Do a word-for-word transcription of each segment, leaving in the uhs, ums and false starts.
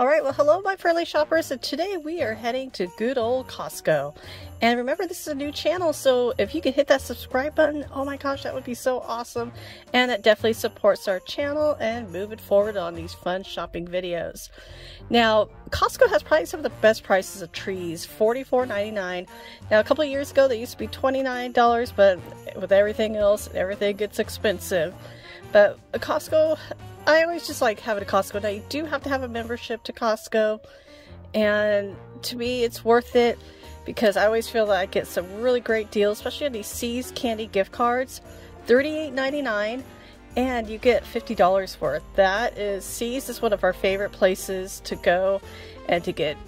Alright, well hello my friendly shoppers, and today we are heading to good old Costco. And remember, this is a new channel, so if you could hit that subscribe button, oh my gosh, that would be so awesome. And it definitely supports our channel and moving forward on these fun shopping videos. Now, Costco has probably some of the best prices of trees, forty-four ninety-nine. Now, a couple of years ago, they used to be twenty-nine dollars, but with everything else, everything gets expensive. But Costco, I always just like having a Costco. Now, you do have to have a membership to Costco, and to me it's worth it because I always feel that I get some really great deals, especially on these C's Candy gift cards, thirty-eight ninety-nine, and you get fifty dollars worth. That is, C's is one of our favorite places to go and to get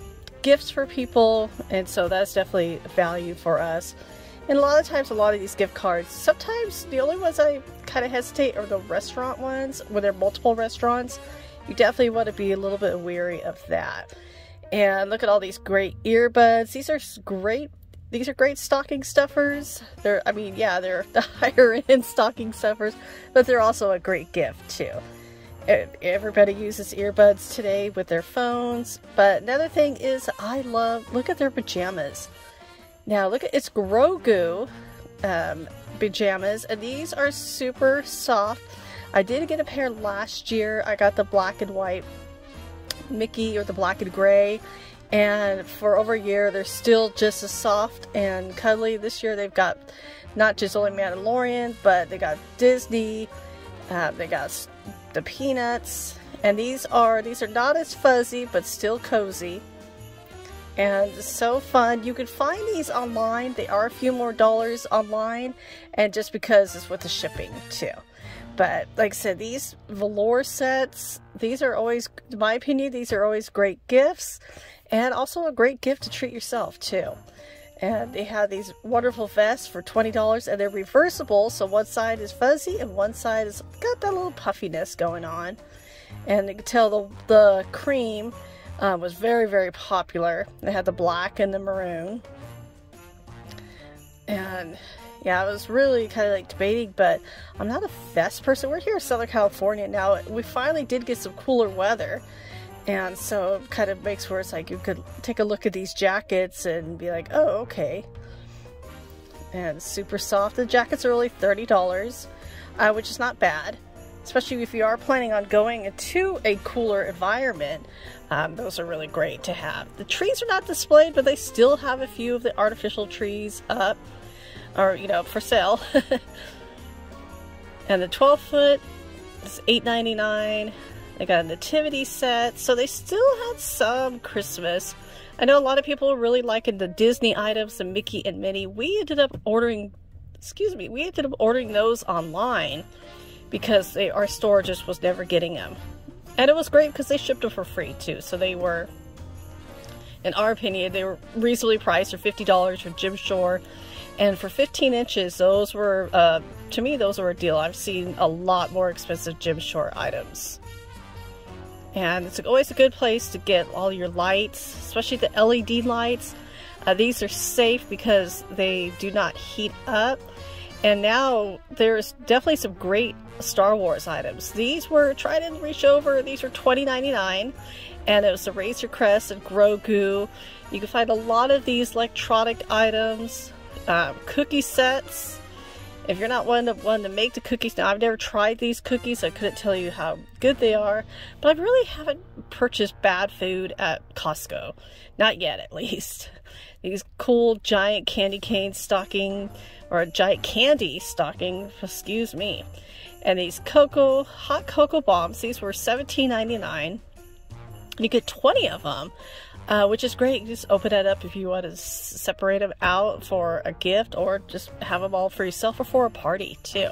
gifts for people, and so that's definitely value for us. And a lot of times, a lot of these gift cards, sometimes the only ones I kind of hesitate are the restaurant ones. When there are multiple restaurants, you definitely want to be a little bit wary of that. And look at all these great earbuds. These are great. These are great stocking stuffers. They're, I mean, yeah, they're the higher end stocking stuffers, but they're also a great gift too. Everybody uses earbuds today with their phones. But another thing is, I love, look at their pajamas. Now look at, it's Grogu um, pajamas, and these are super soft. I did get a pair last year. I got the black and white Mickey, or the black and gray, and for over a year they're still just as soft and cuddly. This year they've got not just only Mandalorian, but they got Disney, uh, they got the Peanuts, and these are, these are not as fuzzy but still cozy. And so fun. You can find these online. They are a few more dollars online, and just because it's with the shipping too. But like I said, these velour sets, these are always, in my opinion, these are always great gifts, and also a great gift to treat yourself too. And they have these wonderful vests for twenty dollars, and they're reversible, so one side is fuzzy and one side has got that little puffiness going on. And you can tell the, the cream Uh, was very, very popular. They had the black and the maroon, and yeah, I was really kind of like debating, but I'm not a vest person. We're here in Southern California now. We finally did get some cooler weather, and so it kind of makes where it's like you could take a look at these jackets and be like, oh, okay. And super soft. The jackets are only thirty dollars, uh, which is not bad, especially if you are planning on going into a cooler environment. Um, those are really great to have. The trees are not displayed, but they still have a few of the artificial trees up, or you know, for sale. And the twelve foot is eight ninety-nine. They got a nativity set, so they still had some Christmas. I know a lot of people really liking the Disney items, the Mickey and Minnie. We ended up ordering, excuse me, we ended up ordering those online, because they, our store just was never getting them. And it was great because they shipped them for free too. So they were, in our opinion, they were reasonably priced for fifty dollars for Jim Shore. And for fifteen inches, those were, uh, to me, those were a deal. I've seen a lot more expensive Jim Shore items. And it's always a good place to get all your lights, especially the L E D lights. Uh, these are safe because they do not heat up. And now there's definitely some great Star Wars items. These were, try to reach over, these were twenty ninety-nine, and it was the Razor Crest and Grogu. You can find a lot of these electronic items, um, cookie sets. If you're not one to, one to make the cookies, now I've never tried these cookies, so I couldn't tell you how good they are, but I really haven't purchased bad food at Costco. Not yet, at least. These cool giant candy cane stocking, or a giant candy stocking, excuse me. And these cocoa, hot cocoa bombs, these were seventeen ninety-nine. You get twenty of them, uh, which is great. You just open that up if you want to separate them out for a gift, or just have them all for yourself or for a party too.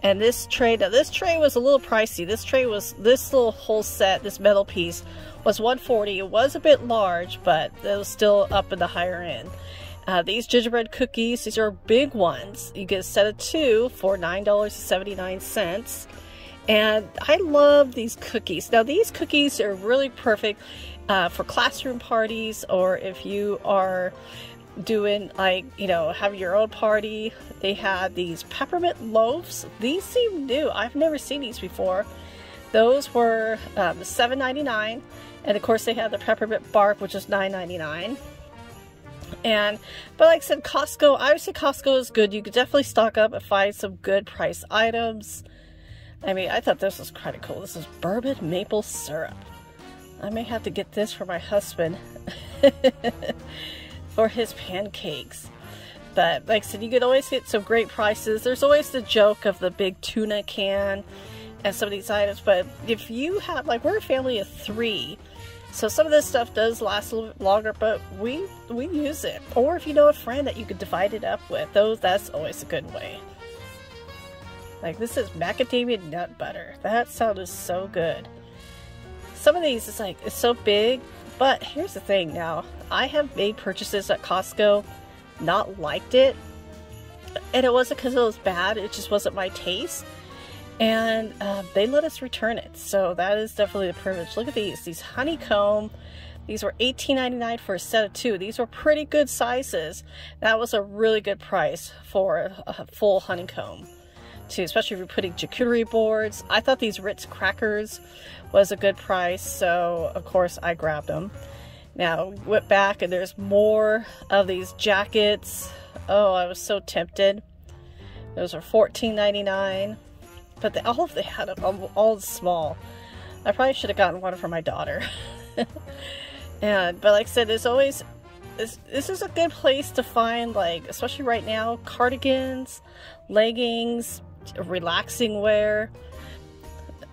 And this tray, now this tray was a little pricey. This tray was, this little whole set, this metal piece was one forty. It was a bit large, but it was still up in the higher end. Uh, these gingerbread cookies, these are big ones. You get a set of two for nine seventy-nine. And I love these cookies. Now these cookies are really perfect uh, for classroom parties, or if you are doing, like, you know, having your own party. They had these peppermint loaves. These seem new. I've never seen these before. Those were um, seven ninety-nine. And of course they have the peppermint bark, which is nine ninety-nine. And, but like I said, Costco, I would say Costco is good. You could definitely stock up and find some good price items. I mean, I thought this was kind of cool. This is bourbon maple syrup. I may have to get this for my husband for his pancakes. But like I said, you can always get some great prices. There's always the joke of the big tuna can and some of these items. But if you have, like, we're a family of three. So some of this stuff does last a little bit longer, but we we use it. Or if you know a friend that you could divide it up with, those that's always a good way. Like, this is macadamia nut butter. That sounded so good. Some of these is like, it's so big, but here's the thing now. I have made purchases at Costco, not liked it, and it wasn't because it was bad, it just wasn't my taste. And uh, they let us return it, so that is definitely a privilege. Look at these, these honeycomb. These were eighteen ninety-nine for a set of two. These were pretty good sizes. That was a really good price for a full honeycomb, too, especially if you're putting charcuterie boards. I thought these Ritz crackers was a good price, so of course I grabbed them. Now, went back and there's more of these jackets. Oh, I was so tempted. Those are fourteen ninety-nine. But they, all of they had them all small. I probably should have gotten one for my daughter. and but like I said, there's always this. This is a good place to find, like, especially right now, cardigans, leggings, relaxing wear,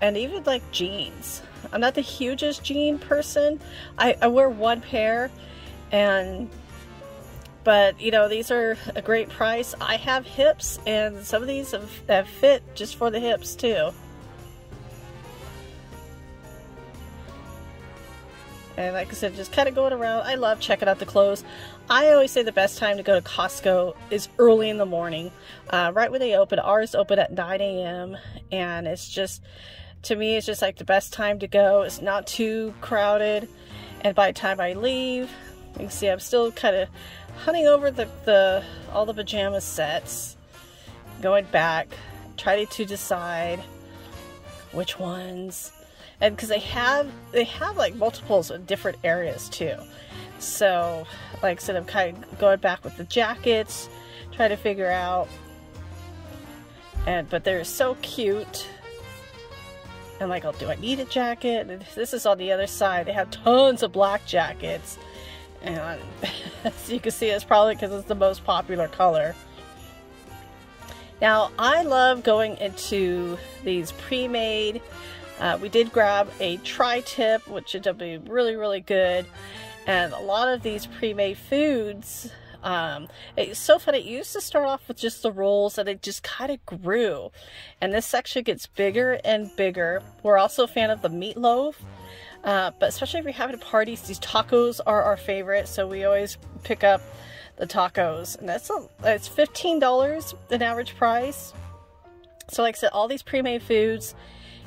and even like jeans. I'm not the hugest jean person. I, I wear one pair, and. But, you know, these are a great price. I have hips, and some of these have, have fit just for the hips, too. And like I said, just kind of going around. I love checking out the clothes. I always say the best time to go to Costco is early in the morning. Uh, right when they open. Ours open at nine A M And it's just, to me, it's just like the best time to go. It's not too crowded. And by the time I leave, you can see I'm still kind of hunting over the, the all the pajama sets, going back, trying to decide which ones, and because they have they have like multiples in different areas too. So like I said, I'm kind of going back with the jackets, trying to figure out, and but they're so cute. And like, oh, do I need a jacket? And this is on the other side. They have tons of black jackets. And as you can see, it's probably because it's the most popular color. Now, I love going into these pre-made. Uh, we did grab a tri-tip, which ended up being really, really good. And a lot of these pre-made foods, um, it's so funny. It used to start off with just the rolls, and it just kind of grew. And this section gets bigger and bigger. We're also a fan of the meatloaf. Uh, but especially if you're having parties, these tacos are our favorite, so we always pick up the tacos. And that's a, it's fifteen dollars an average price. So like I said, all these pre-made foods,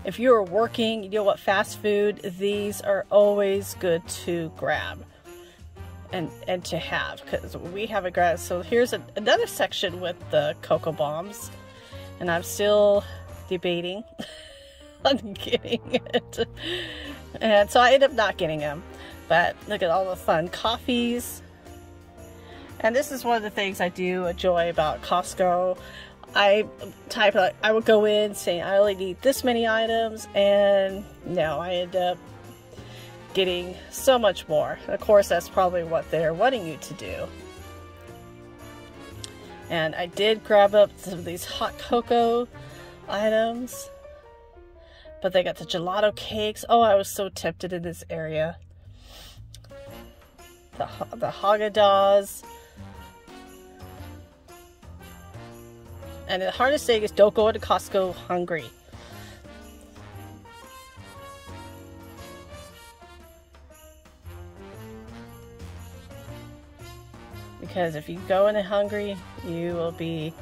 if you are working, you know what, fast food, these are always good to grab and, and to have, because we haven't grabbed. So here's a, another section with the Cocoa Bombs, and I'm still debating on getting it. And so I ended up not getting them. But look at all the fun coffees. And this is one of the things I do enjoy about Costco. I type like I would go in saying I only need this many items, and no, I end up getting so much more. Of course, that's probably what they're wanting you to do. And I did grab up some of these hot cocoa items. But they got the gelato cakes. Oh, I was so tempted in this area. The, the Haagen-Dazs. And the hardest thing is don't go into Costco hungry. Because if you go in hungry, you will be...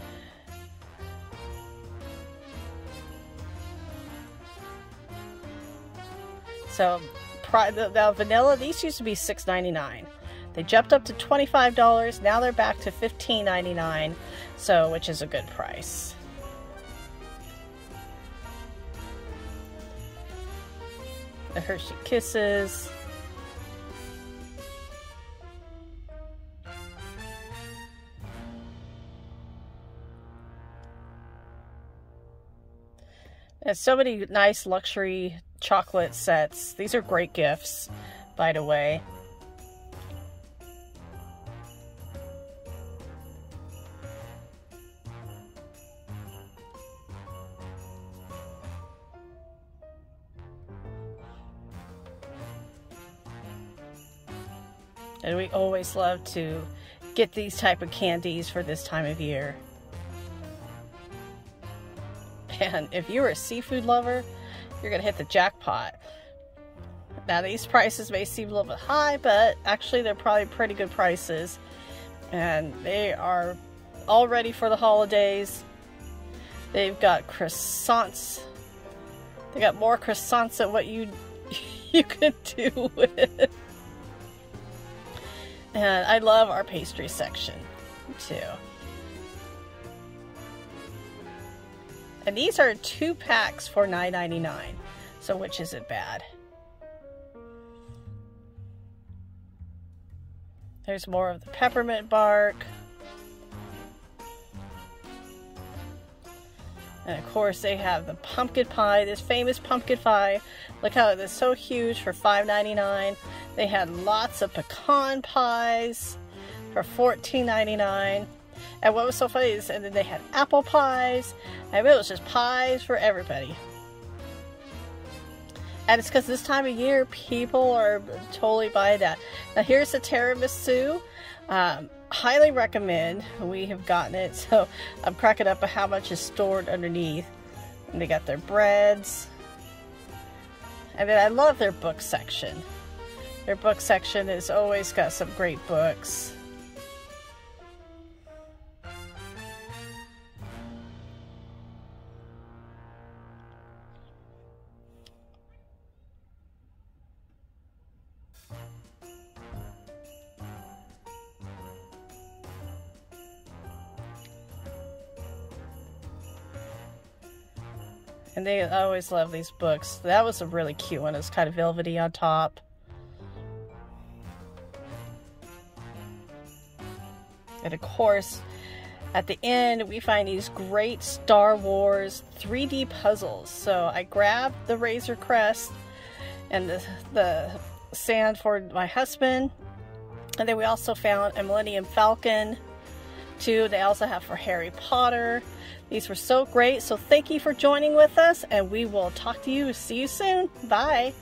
So now vanilla, these used to be six ninety-nine. They jumped up to twenty-five dollars. Now they're back to fifteen ninety-nine, so which is a good price. The Hershey Kisses. There's so many nice luxury chocolate sets. These are great gifts, by the way. And we always love to get these type of candies for this time of year. And if you're a seafood lover, you're gonna hit the jackpot. Now these prices may seem a little bit high, but actually they're probably pretty good prices. And they are all ready for the holidays. They've got croissants. They got more croissants than what you, you could do with. And I love our pastry section, too. And these are two packs for nine ninety-nine, so which isn't bad. There's more of the peppermint bark. And of course they have the pumpkin pie, this famous pumpkin pie. Look how it's so huge for five ninety-nine. They had lots of pecan pies for fourteen ninety-nine. And what was so funny is, and then they had apple pies. I mean, it was just pies for everybody. And it's because this time of year, people are totally buying that. Now here's the tiramisu. Um, highly recommend. We have gotten it, so I'm cracking up at how much is stored underneath. And they got their breads. And then I love their book section. Their book section has always got some great books. And they always love these books. That was a really cute one. It's kind of velvety on top. And of course, at the end, we find these great Star Wars three D puzzles. So I grabbed the Razor Crest and the, the sand for my husband. And then we also found a Millennium Falcon. Too. They also have for Harry Potter. These were so great. So thank you for joining with us, and we will talk to you. See you soon. Bye.